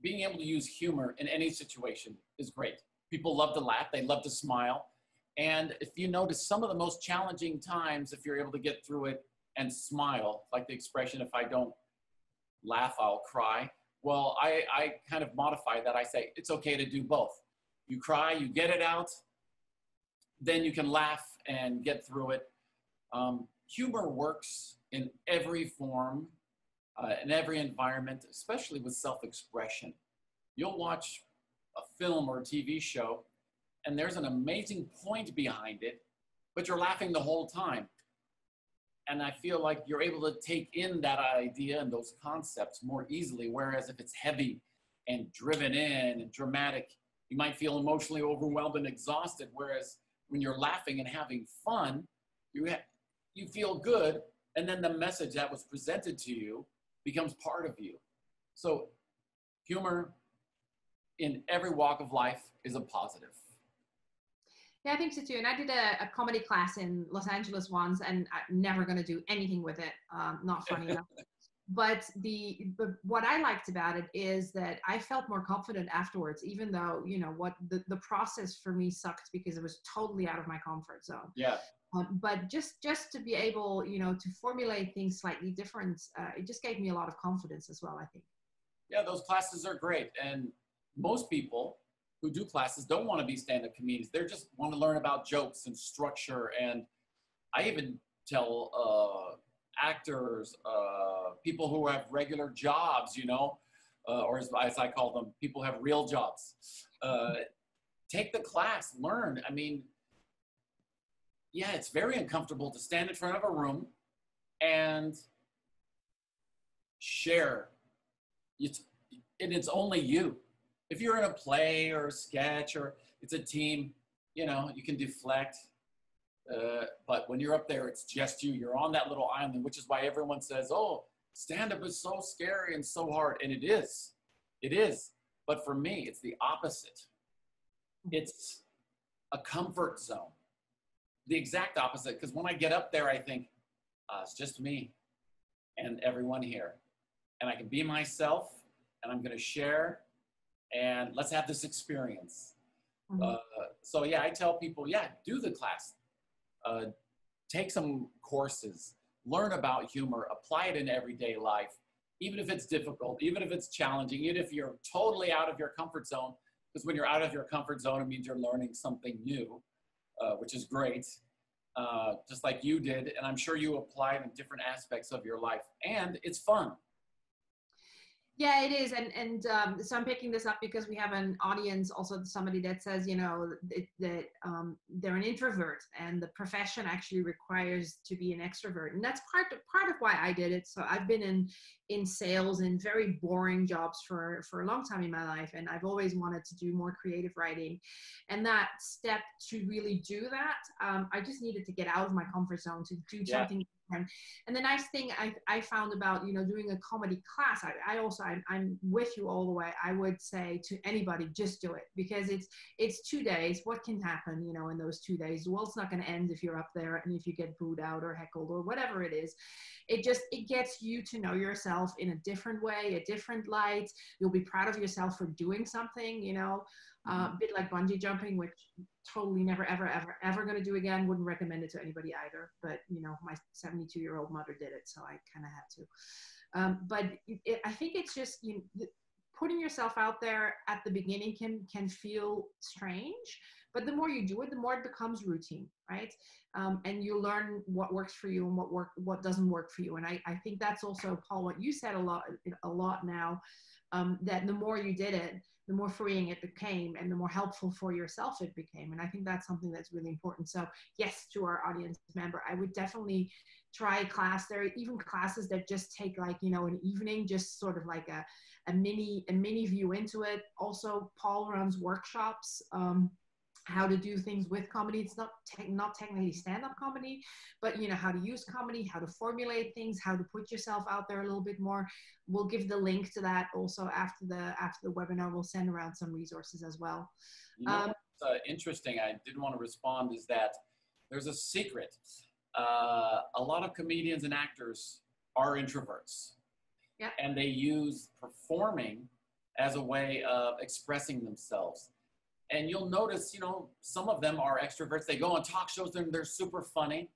being able to use humor in any situation is great. People love to laugh. They love to smile. And if you notice, some of the most challenging times, if you're able to get through it and smile, like the expression, if I don't laugh, I'll cry. Well, I, I kind of modify that. I say, it's okay to do both. You cry, you get it out, then you can laugh and get through it. Um, humor works in every form, uh, in every environment, especially with self-expression. You'll watch a film or a T V show, and there's an amazing point behind it, but you're laughing the whole time. And I feel like you're able to take in that idea and those concepts more easily, whereas if it's heavy and driven in and dramatic, you might feel emotionally overwhelmed and exhausted, whereas when you're laughing and having fun, you, ha you feel good, and then the message that was presented to you becomes part of you. So humor in every walk of life is a positive. Yeah, I think so too. And I did a, a comedy class in Los Angeles once, and I'm never going to do anything with it. Um, not funny enough. But the but what I liked about it is that I felt more confident afterwards, even though, you know, what the, the process for me sucked because it was totally out of my comfort zone. Yeah. Um, but just just to be able, you know, to formulate things slightly different, uh, it just gave me a lot of confidence as well, I think. Yeah, those classes are great, and most people who do classes don't want to be stand-up comedians. They just want to learn about jokes and structure. And I even tell uh, actors, uh, people who have regular jobs, you know, uh, or as, as I call them, people who have real jobs. Uh, take the class, learn. I mean, yeah, it's very uncomfortable to stand in front of a room and share. It's, and it's only you. If you're in a play or a sketch or it's a team, you know, you can deflect. Uh, but when you're up there, it's just you. You're on that little island, which is why everyone says, oh, stand-up is so scary and so hard. And it is. It is. But for me, it's the opposite. It's a comfort zone. The exact opposite. Because when I get up there, I think, uh, it's just me and everyone here. And I can be myself, and I'm going to share, and let's have this experience. Mm-hmm. uh, so yeah, I tell people, yeah, do the class, uh, take some courses, learn about humor, apply it in everyday life, even if it's difficult, even if it's challenging, even if you're totally out of your comfort zone, because when you're out of your comfort zone, it means you're learning something new, uh, which is great, uh, just like you did, and I'm sure you apply it in different aspects of your life, and it's fun. Yeah, it is. And, and um, so I'm picking this up because we have an audience, also somebody that says, you know, that, that um, they're an introvert and the profession actually requires to be an extrovert. And that's part of, part of why I did it. So I've been in, in sales and very boring jobs for, for a long time in my life. And I've always wanted to do more creative writing. And that step to really do that, um, I just needed to get out of my comfort zone to do yeah. something. And, and the nice thing I, I found about, you know, doing a comedy class, I, I also, I, I'm with you all the way. I would say to anybody, just do it, because it's, it's two days. What can happen, you know, in those two days? The world's not going to end if you're up there and if you get booed out or heckled or whatever it is. It just, it gets you to know yourself in a different way, a different light. You'll be proud of yourself for doing something, you know, uh, a bit like bungee jumping, which totally never, ever, ever, ever going to do again. Wouldn't recommend it to anybody either. But, you know, my seventy-two-year-old mother did it, so I kind of had to. Um, but it, I think it's just, you know, putting yourself out there at the beginning can can feel strange. But the more you do it, the more it becomes routine, right? Um, and you learn what works for you and what work what doesn't work for you. And I, I think that's also, Paul, what you said a lot a lot now. um, that the more you did it, the more freeing it became and the more helpful for yourself it became. And I think that's something that's really important. So yes, to our audience member, I would definitely try a class. There are even classes that just take like, you know, an evening, just sort of like a, a mini, a mini view into it. Also, Paul runs workshops, um, how to do things with comedy. It's not te- not technically stand-up comedy, but you know, how to use comedy, how to formulate things, how to put yourself out there a little bit more. We'll give the link to that also after the after the webinar. We'll send around some resources as well. You know, um, what's, uh, interesting, I did want to respond, is that there's a secret. Uh, a lot of comedians and actors are introverts. Yeah. And they use performing as a way of expressing themselves. And you'll notice, you know, some of them are extroverts. They go on talk shows and they're super funny.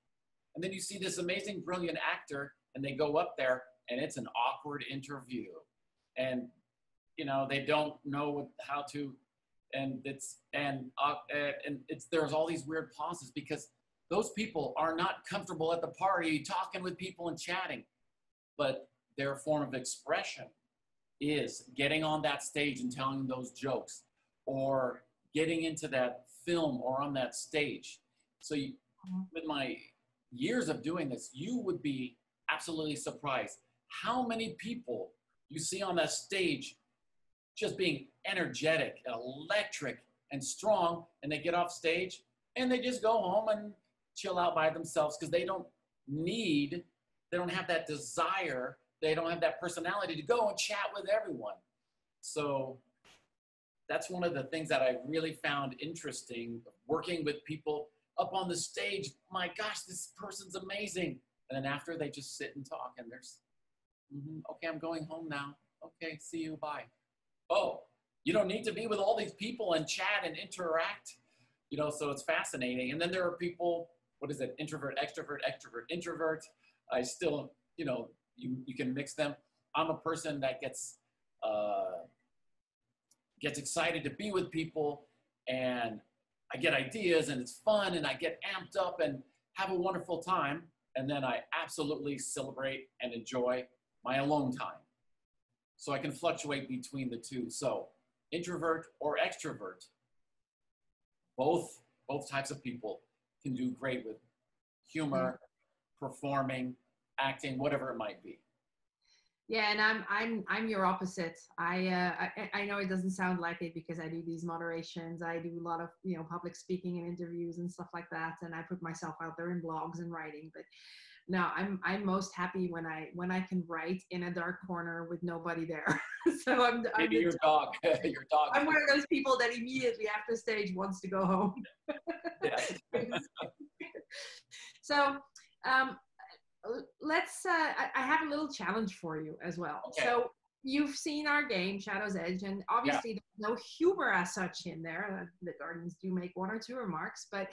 And then you see this amazing, brilliant actor and they go up there and it's an awkward interview. And, you know, they don't know what, how to, and it's, and, uh, and it's, there's all these weird pauses because those people are not comfortable at the party talking with people and chatting, but their form of expression is getting on that stage and telling those jokes or getting into that film or on that stage. So you, with my years of doing this, you would be absolutely surprised how many people you see on that stage just being energetic, electric, and strong, and they get off stage and they just go home and chill out by themselves because they don't need, they don't have that desire, they don't have that personality to go and chat with everyone. So that's one of the things that I really found interesting, working with people up on the stage. My gosh, this person's amazing. And then after they just sit and talk and there's, mm-hmm, okay, I'm going home now. Okay, see you, bye. Oh, you don't need to be with all these people and chat and interact, you know, so it's fascinating. And then there are people, what is it? Introvert, extrovert, extrovert, introvert. I still, you know, you, you can mix them. I'm a person that gets, uh, gets excited to be with people and I get ideas and it's fun and I get amped up and have a wonderful time. And then I absolutely celebrate and enjoy my alone time. So I can fluctuate between the two. So introvert or extrovert, both, both types of people can do great with humor, performing, acting, whatever it might be. Yeah, and I'm I'm I'm your opposite. I, uh, I I know it doesn't sound like it because I do these moderations. I do a lot of you know public speaking and interviews and stuff like that, and I put myself out there in blogs and writing. But no, I'm I'm most happy when I when I can write in a dark corner with nobody there. So I'm, I'm maybe your dog, your dog. I'm one of those people that immediately after stage wants to go home. So. Um, Let's, uh, I have a little challenge for you as well. Okay. So you've seen our game, Shadow's Edge, and obviously yeah. There's no humor as such in there. The Guardians do make one or two remarks, but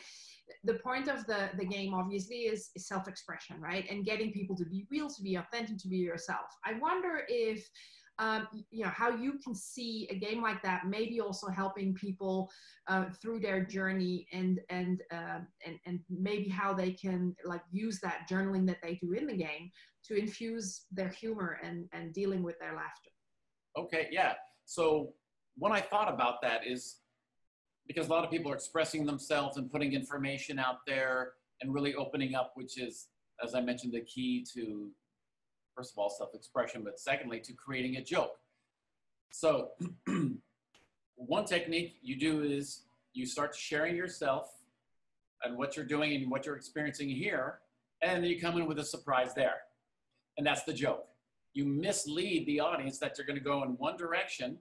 the point of the, the game obviously is, is self-expression, right? And getting people to be real, to be authentic, to be yourself. I wonder if, um, you know, how you can see a game like that maybe also helping people uh, through their journey and, and, uh, and, and maybe how they can like use that journaling that they do in the game to infuse their humor and, and dealing with their laughter. Okay, yeah. So when I thought about that is because a lot of people are expressing themselves and putting information out there and really opening up, which is, as I mentioned, the key to, first of all, self-expression, but secondly, to creating a joke. So one technique you do is you start sharing yourself and what you're doing and what you're experiencing here, and then you come in with a surprise there. And that's the joke. You mislead the audience that they're going to go in one direction,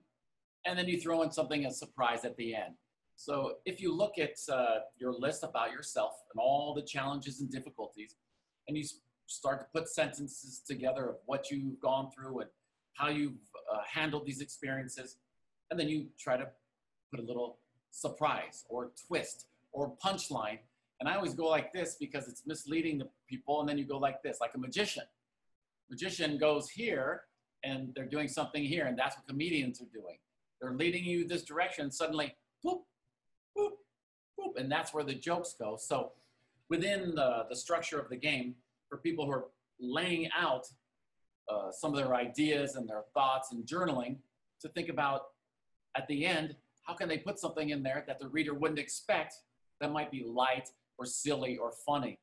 and then you throw in something, a surprise at the end. So if you look at uh, your list about yourself and all the challenges and difficulties, and you start to put sentences together of what you've gone through and how you've uh, handled these experiences. And then you try to put a little surprise or twist or punchline. And I always go like this because it's misleading the people. And then you go like this, like a magician. Magician goes here and they're doing something here. And that's what comedians are doing. They're leading you this direction. Suddenly, boop, boop, boop. And that's where the jokes go. So within the, the structure of the game, for people who are laying out uh, some of their ideas and their thoughts and journaling, to think about at the end, how can they put something in there that the reader wouldn't expect that might be light or silly or funny?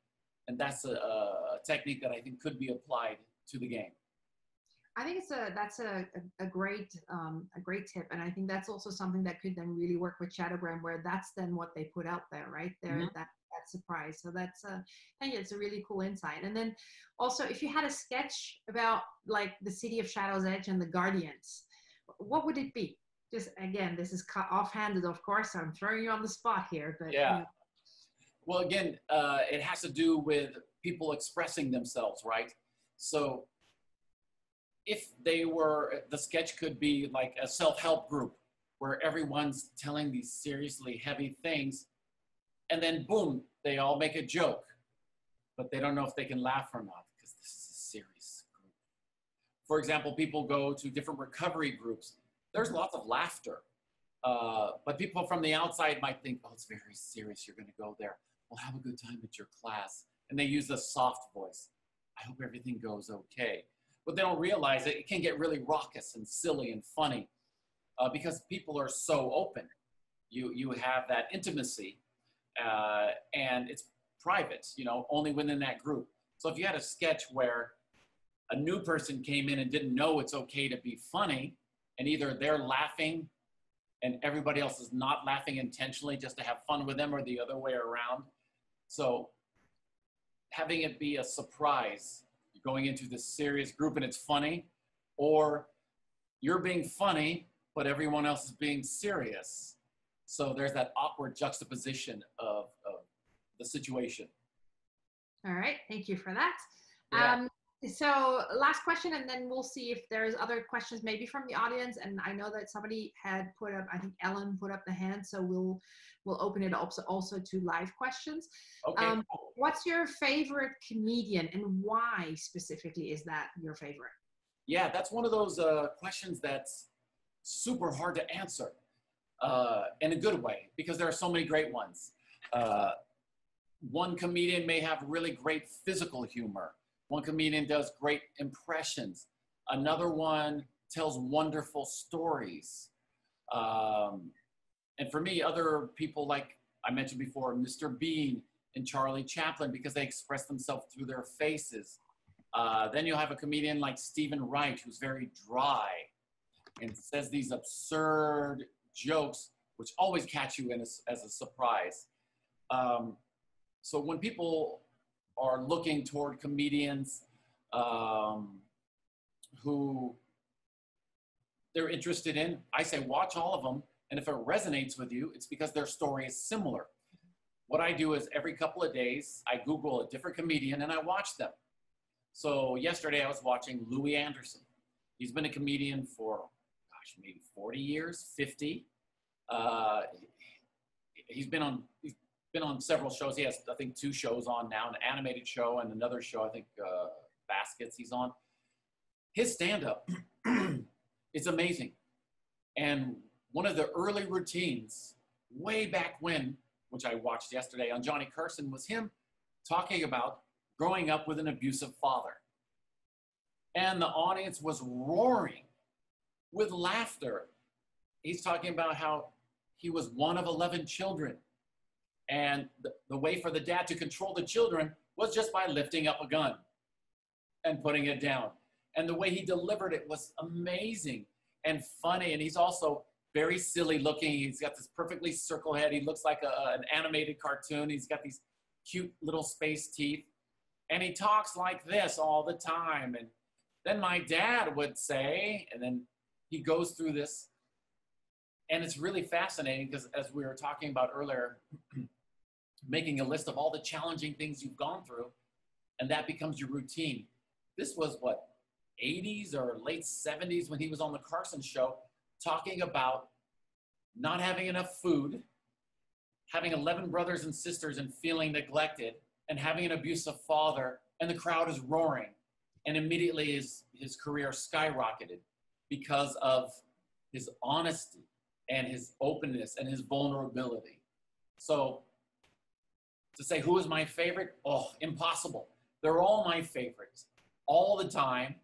And that's a, a technique that I think could be applied to the game. I think it's a, that's a, a, a great um, a great tip. And I think that's also something that could then really work with Shadowgram, where that's then what they put out there, right? There, mm-hmm. that, that surprise. So that's a, yeah, it's a really cool insight. And then also, if you had a sketch about like the city of Shadow's Edge and the Guardians, what would it be? Just again, this is offhanded, of course. I'm throwing you on the spot here. But, yeah. You know. Well, again, uh, it has to do with people expressing themselves, right? So if they were, the sketch could be like a self-help group where everyone's telling these seriously heavy things, and then boom, they all make a joke, but they don't know if they can laugh or not because this is a serious group. For example, people go to different recovery groups. There's lots of laughter, uh, but people from the outside might think, oh, it's very serious, you're gonna go there. Well, have a good time at your class. And they use a soft voice. I hope everything goes okay. But they don't realize it, it can get really raucous and silly and funny uh, because people are so open. You, you have that intimacy uh, and it's private, you know, only within that group. So if you had a sketch where a new person came in and didn't know it's okay to be funny, and either they're laughing and everybody else is not laughing intentionally just to have fun with them, or the other way around. So having it be a surprise, you're going into this serious group and it's funny, or you're being funny, but everyone else is being serious. So there's that awkward juxtaposition of, of the situation. All right, thank you for that. Yeah. Um, So last question, and then we'll see if there's other questions maybe from the audience. And I know that somebody had put up, I think Ellen put up the hand, so we'll we'll open it up also to live questions. Okay. Um, what's your favorite comedian, and why specifically is that your favorite? Yeah, that's one of those uh, questions that's super hard to answer uh, in a good way, because there are so many great ones. Uh, one comedian may have really great physical humor. One comedian does great impressions. Another one tells wonderful stories. Um, and for me, other people like I mentioned before, Mister Bean and Charlie Chaplin, because they express themselves through their faces. Uh, then you'll have a comedian like Stephen Wright, who's very dry and says these absurd jokes, which always catch you in a, as a surprise. Um, so when people are looking toward comedians um, who they're interested in, I say watch all of them, and if it resonates with you, it's because their story is similar. What I do is every couple of days, I Google a different comedian and I watch them. So yesterday I was watching Louis Anderson. He's been a comedian for, gosh, maybe forty years, fifty. Uh, he's been on, he's been on several shows. He has, I think, two shows on now, an animated show and another show, I think, uh, Baskets he's on. His stand-up is amazing. And one of the early routines way back when, which I watched yesterday on Johnny Carson, was him talking about growing up with an abusive father. And the audience was roaring with laughter. He's talking about how he was one of eleven children. And the, the way for the dad to control the children was just by lifting up a gun and putting it down. And the way he delivered it was amazing and funny. And he's also very silly looking. He's got this perfectly circle head. He looks like a, an animated cartoon. He's got these cute little space teeth. And he talks like this all the time. And then my dad would say, and then he goes through this. And it's really fascinating because, as we were talking about earlier, making a list of all the challenging things you've gone through, and that becomes your routine. This was what, eighties or late seventies when he was on the Carson show, talking about not having enough food, having eleven brothers and sisters and feeling neglected, and having an abusive father, and the crowd is roaring. And immediately his, his career skyrocketed because of his honesty and his openness and his vulnerability. So, to say who is my favorite? Oh, impossible. They're all my favorites all the time,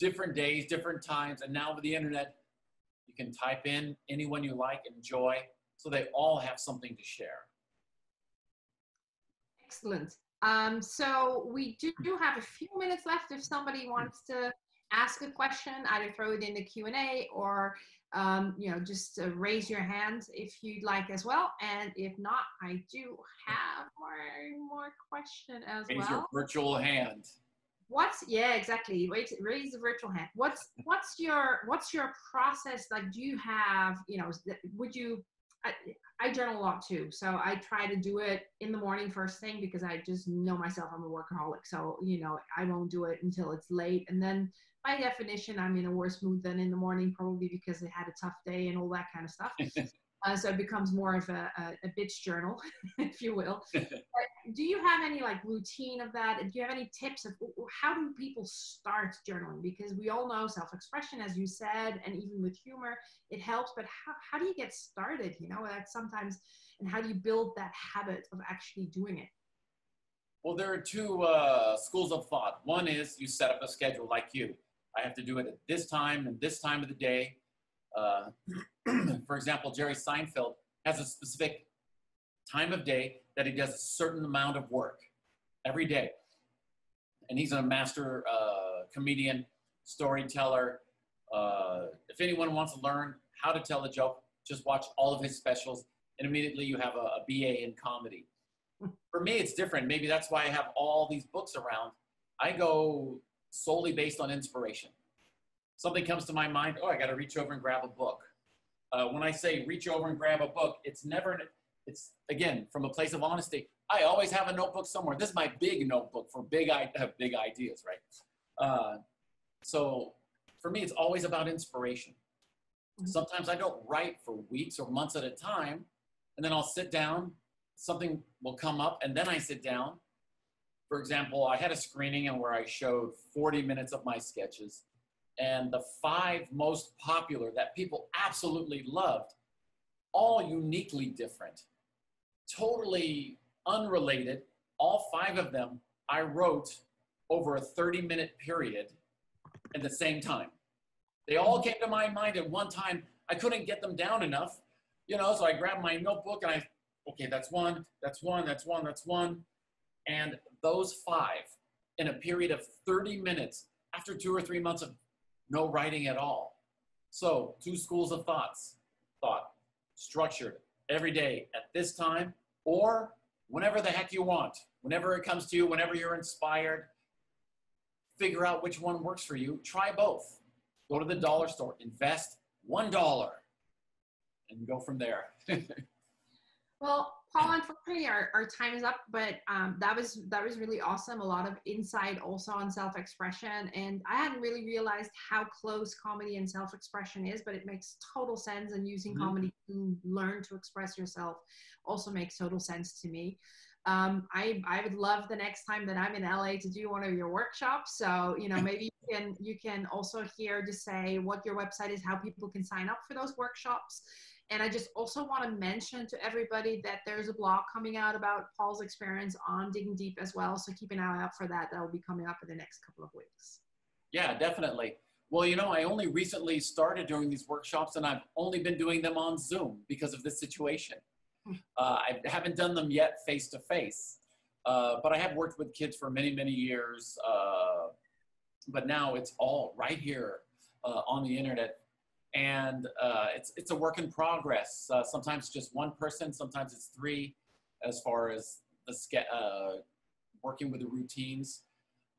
different days, different times. And now with the internet, You can type in anyone you like, enjoy, so they all have something to share. Excellent. Um, so we do have a few minutes left if somebody wants to ask a question, either throw it in the Q and A or, um, you know, just uh, raise your hand if you'd like as well. And if not, I do have one more question as well. Raise your virtual hand. What's, yeah, exactly. Wait, raise the virtual hand. What's, what's your, what's your process? Like, do you have, you know, would you, I, I journal a lot too. So I try to do it in the morning first thing, because I just know myself, I'm a workaholic. So, you know, I won't do it until it's late. And then by definition, I'm in a worse mood than in the morning, probably because I had a tough day and all that kind of stuff. uh, so it becomes more of a, a, a bitch journal, if you will. But do you have any like routine of that? Do you have any tips of how do people start journaling? Because we all know self-expression, as you said, and even with humor, it helps. But how, how do you get started? You know, that's sometimes, and how do you build that habit of actually doing it? Well, there are two uh, schools of thought. One is you set up a schedule like you. I have to do it at this time and this time of the day. Uh, for example, Jerry Seinfeld has a specific time of day that he does a certain amount of work every day. And he's a master uh, comedian, storyteller. Uh, if anyone wants to learn how to tell a joke, just watch all of his specials, and immediately you have a, a B A in comedy. For me, it's different. Maybe that's why I have all these books around. I go solely based on inspiration. Something comes to my mind, oh, I got to reach over and grab a book. Uh, when I say reach over and grab a book, it's never, it's again, from a place of honesty. I always have a notebook somewhere. This is my big notebook for big, I have big ideas, right? Uh, so for me, it's always about inspiration. Sometimes I don't write for weeks or months at a time, and then I'll sit down, something will come up, and then I sit down. For example, I had a screening and where I showed forty minutes of my sketches, and the five most popular that people absolutely loved, all uniquely different, totally unrelated, all five of them I wrote over a thirty minute period at the same time. They all came to my mind at one time. I couldn't get them down enough, you know, so I grabbed my notebook and I, okay, that's one, that's one, that's one, that's one. And those five, in a period of thirty minutes, after two or three months of no writing at all. So two schools of thoughts, thought, structured every day at this time, or whenever the heck you want, whenever it comes to you, whenever you're inspired, figure out which one works for you, try both. Go to the dollar store, invest one dollar, and go from there. Well, Paul, unfortunately, our, our time is up, but um, that was that was really awesome. A lot of insight also on self-expression, and I hadn't really realized how close comedy and self-expression is, but it makes total sense, and using mm-hmm. comedy to learn to express yourself also makes total sense to me. Um, I, I would love the next time that I'm in L A to do one of your workshops. So, you know, maybe you can, you can also here just say what your website is, how people can sign up for those workshops. And I just also want to mention to everybody that there's a blog coming out about Paul's experience on Digging Deep as well. So keep an eye out for that. That will be coming up in the next couple of weeks. Yeah, definitely. Well, you know, I only recently started doing these workshops, and I've only been doing them on Zoom because of this situation. Uh, I haven't done them yet face-to-face, uh, but I have worked with kids for many, many years. Uh, but now it's all right here uh, on the internet. And uh, it's, it's a work in progress. Uh, sometimes just one person, sometimes it's three, as far as the ske uh, working with the routines.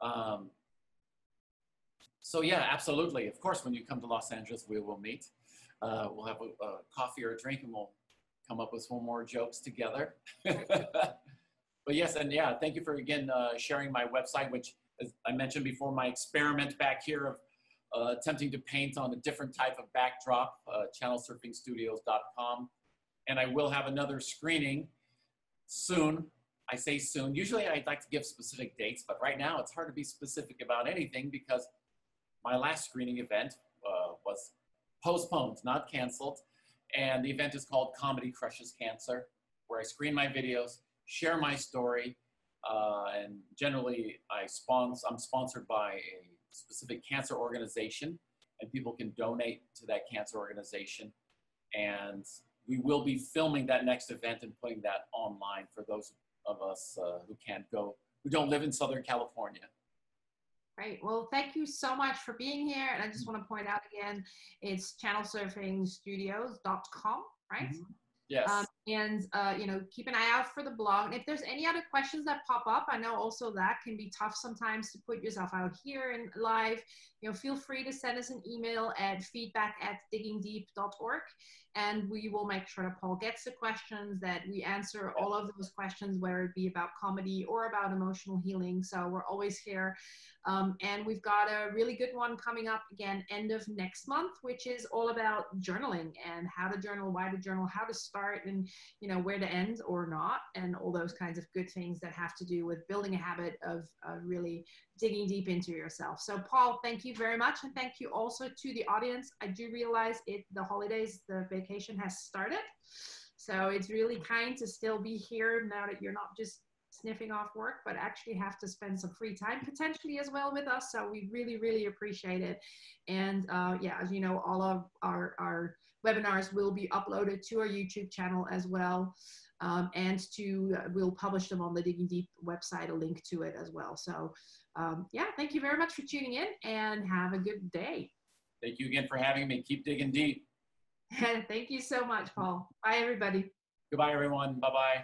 Um, so yeah, absolutely. Of course, when you come to Los Angeles, we will meet. Uh, we'll have a, a coffee or a drink, and we'll come up with some more jokes together. But yes, and yeah, thank you for again uh, sharing my website, which, as I mentioned before, my experiment back here of Uh, attempting to paint on a different type of backdrop, uh, channel surfing studios dot com. And I will have another screening soon. I say soon. Usually I'd like to give specific dates, but right now it's hard to be specific about anything because my last screening event uh, was postponed, not canceled. And the event is called Comedy Crushes Cancer, where I screen my videos, share my story, uh, and generally I spons- I'm sponsored by a specific cancer organization and people can donate to that cancer organization. And we will be filming that next event and putting that online for those of us uh, who can't go, who don't live in Southern California. Great. Well, thank you so much for being here. And I just want to point out again, it's channel surfing studios dot com, right? Mm-hmm. Yes. Um, and, uh, you know, keep an eye out for the blog. And if there's any other questions that pop up, I know also that can be tough sometimes to put yourself out here and live. You know, feel free to send us an email at feedback at digging deep dot org. And we will make sure that Paul gets the questions, that we answer all of those questions, whether it be about comedy or about emotional healing. So we're always here. Um, and we've got a really good one coming up again, end of next month, which is all about journaling and how to journal, why to journal, how to start. And you know where to end or not, and all those kinds of good things that have to do with building a habit of uh, really digging deep into yourself. So Paul, thank you very much, and thank you also to the audience. I do realize it the holidays, the vacation has started, so it's really kind to still be here now that you're not just sniffing off work, but actually have to spend some free time potentially as well with us. So we really, really appreciate it. And uh, yeah, as you know, all of our, our webinars will be uploaded to our YouTube channel as well. Um, and to, uh, we'll publish them on the Digging Deep website, a link to it as well. So um, yeah, thank you very much for tuning in and have a good day. Thank you again for having me. Keep digging deep. Thank you so much, Paul. Bye, everybody. Goodbye, everyone. Bye-bye.